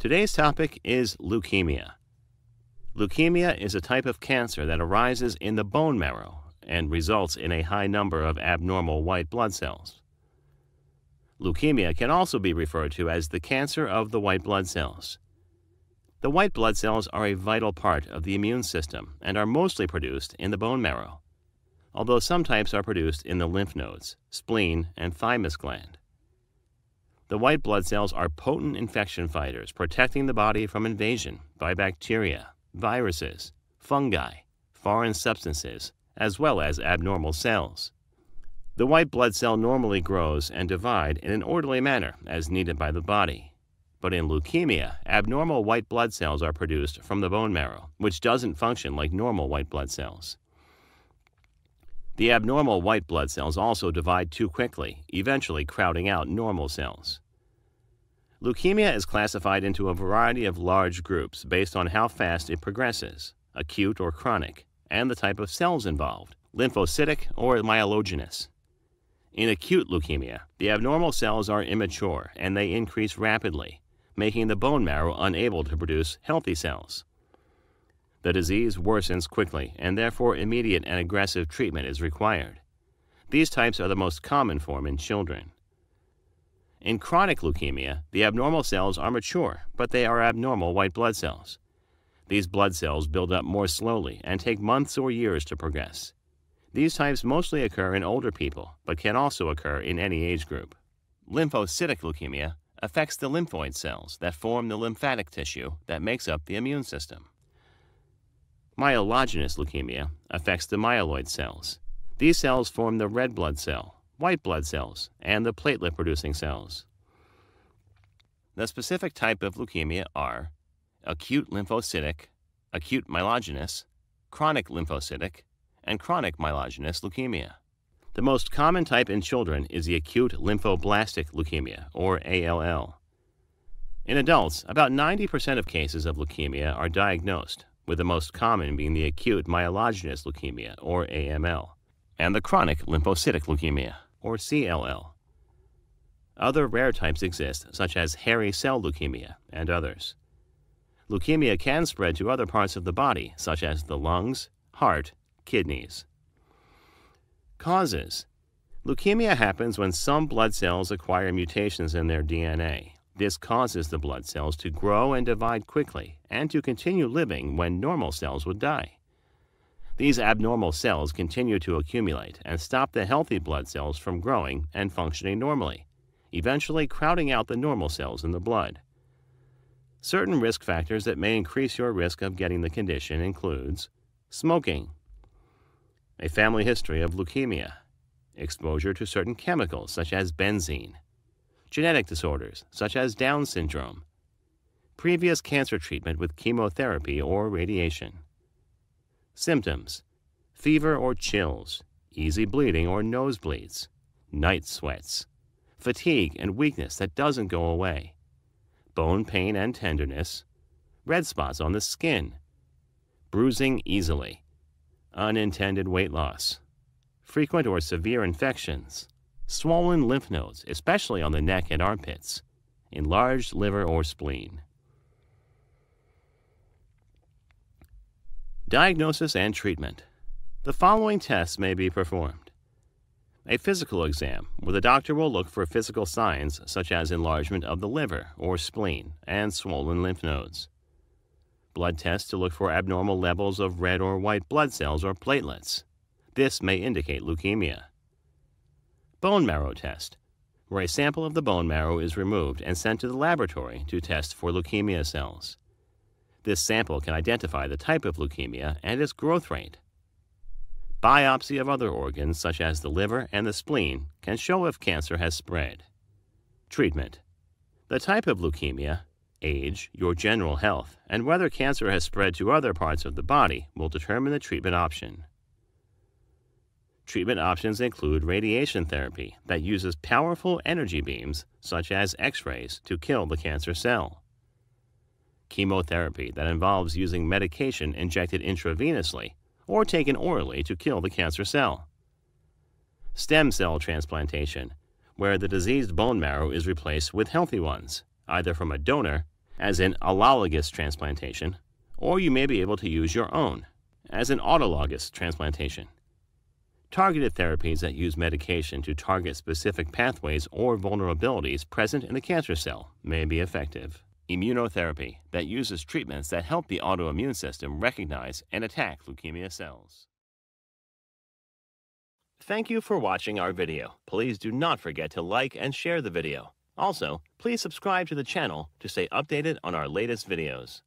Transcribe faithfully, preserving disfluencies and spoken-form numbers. Today's topic is leukemia. Leukemia is a type of cancer that arises in the bone marrow and results in a high number of abnormal white blood cells. Leukemia can also be referred to as the cancer of the white blood cells. The white blood cells are a vital part of the immune system and are mostly produced in the bone marrow, although some types are produced in the lymph nodes, spleen, and thymus gland. The white blood cells are potent infection fighters protecting the body from invasion by bacteria, viruses, fungi, foreign substances, as well as abnormal cells. The white blood cell normally grows and divides in an orderly manner as needed by the body. But in leukemia, abnormal white blood cells are produced from the bone marrow, which doesn't function like normal white blood cells. The abnormal white blood cells also divide too quickly, eventually crowding out normal cells. Leukemia is classified into a variety of large groups based on how fast it progresses, acute or chronic, and the type of cells involved, lymphocytic or myelogenous. In acute leukemia, the abnormal cells are immature and they increase rapidly, making the bone marrow unable to produce healthy cells. The disease worsens quickly, and therefore immediate and aggressive treatment is required. These types are the most common form in children. In chronic leukemia, the abnormal cells are mature, but they are abnormal white blood cells. These blood cells build up more slowly and take months or years to progress. These types mostly occur in older people, but can also occur in any age group. Lymphocytic leukemia affects the lymphoid cells that form the lymphatic tissue that makes up the immune system. Myelogenous leukemia affects the myeloid cells. These cells form the red blood cell, white blood cells, and the platelet-producing cells. The specific type of leukemia are acute lymphocytic, acute myelogenous, chronic lymphocytic, and chronic myelogenous leukemia. The most common type in children is the acute lymphoblastic leukemia, or A L L. In adults, about ninety percent of cases of leukemia are diagnosed, with the most common being the acute myelogenous leukemia, or A M L, and the chronic lymphocytic leukemia, or C L L. Other rare types exist, such as hairy cell leukemia and others. Leukemia can spread to other parts of the body, such as the lungs, heart, kidneys. Causes. Leukemia happens when some blood cells acquire mutations in their D N A. This causes the blood cells to grow and divide quickly and to continue living when normal cells would die. These abnormal cells continue to accumulate and stop the healthy blood cells from growing and functioning normally, eventually crowding out the normal cells in the blood. Certain risk factors that may increase your risk of getting the condition includes smoking, a family history of leukemia, exposure to certain chemicals such as benzene, genetic disorders, such as Down syndrome, previous cancer treatment with chemotherapy or radiation. Symptoms: fever or chills, easy bleeding or nosebleeds, night sweats, fatigue and weakness that doesn't go away, bone pain and tenderness, red spots on the skin, bruising easily, unintended weight loss, frequent or severe infections, swollen lymph nodes, especially on the neck and armpits, enlarged liver or spleen. Diagnosis and treatment. The following tests may be performed. A physical exam, where the doctor will look for physical signs such as enlargement of the liver or spleen and swollen lymph nodes. Blood tests to look for abnormal levels of red or white blood cells or platelets. This may indicate leukemia. Bone marrow test, where a sample of the bone marrow is removed and sent to the laboratory to test for leukemia cells. This sample can identify the type of leukemia and its growth rate. Biopsy of other organs, such as the liver and the spleen, can show if cancer has spread. Treatment. The type of leukemia, age, your general health, and whether cancer has spread to other parts of the body will determine the treatment option. Treatment options include radiation therapy that uses powerful energy beams, such as X-rays, to kill the cancer cell. Chemotherapy that involves using medication injected intravenously or taken orally to kill the cancer cell. Stem cell transplantation, where the diseased bone marrow is replaced with healthy ones, either from a donor as in allologous transplantation, or you may be able to use your own, as in autologous transplantation. Targeted therapies that use medication to target specific pathways or vulnerabilities present in the cancer cell may be effective. Immunotherapy that uses treatments that help the autoimmune system recognize and attack leukemia cells. Thank you for watching our video. Please do not forget to like and share the video. Also, please subscribe to the channel to stay updated on our latest videos.